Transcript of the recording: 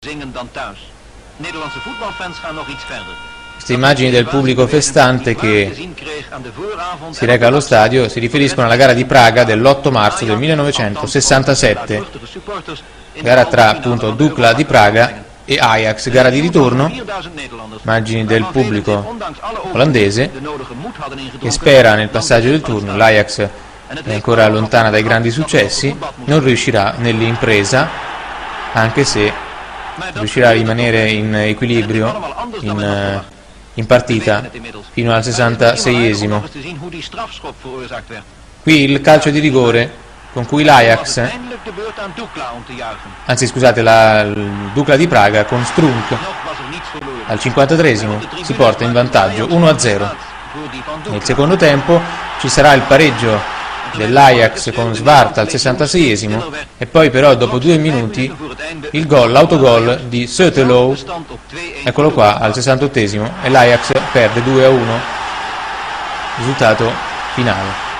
zingen dan thuis. Nederlandse voetbalfans gaan nog iets verder. Queste immagini del pubblico festante che si reca allo stadio si riferiscono alla gara di Praga dell'8 marzo del 1967, gara tra appunto Dukla di Praga e Ajax, gara di ritorno. Immagini del pubblico olandese che spera nel passaggio del turno. L'Ajax è ancora lontana dai grandi successi, non riuscirà nell'impresa, anche se riuscirà a rimanere in equilibrio in partita fino al 66esimo. Qui il calcio di rigore con cui l'Ajax, anzi scusate, la Dukla di Praga con Strunk al 53esimo si porta in vantaggio 1-0. Nel secondo tempo ci sarà il pareggio dell'Ajax con Swart al 66esimo e poi però dopo 2 minuti il gol, l'autogol di Soetekouw, eccolo qua al 68esimo, e l'Ajax perde 2-1, risultato finale.